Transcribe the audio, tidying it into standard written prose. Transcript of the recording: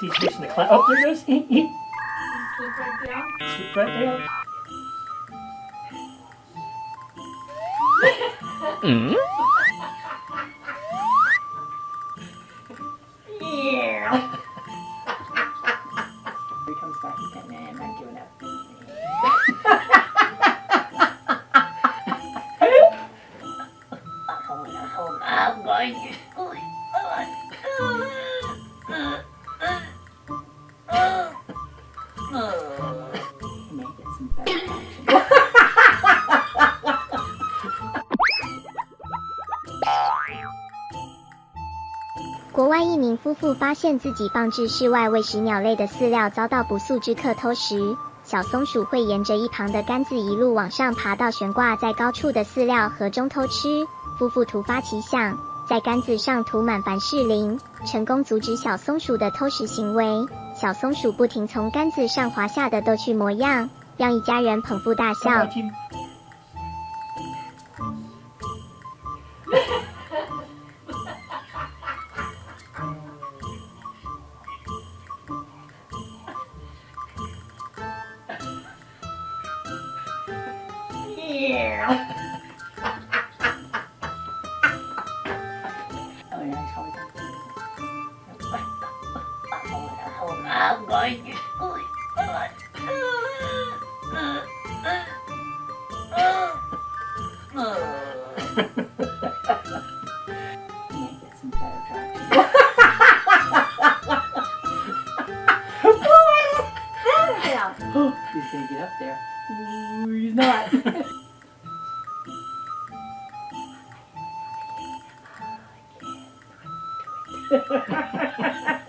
He's missing the cloud. Oh, there it goes. Slip right down. Slip right down. Yeah. He comes back, he's like, man, I'm giving up. I'm going to school. You may get some better action. 国外一名夫妇发现自己放置室外喂食鸟类的饲料遭到不速之客偷食。小松鼠会沿着一旁的杆子一路往上爬到悬挂在高处的饲料盒中偷吃。夫妇突发奇想，在杆子上涂满凡士林，成功阻止小松鼠的偷食行为。小松鼠不停从杆子上滑下的逗趣模样，让一家人捧腹大笑。Yeah. 哈哈哈哈哈！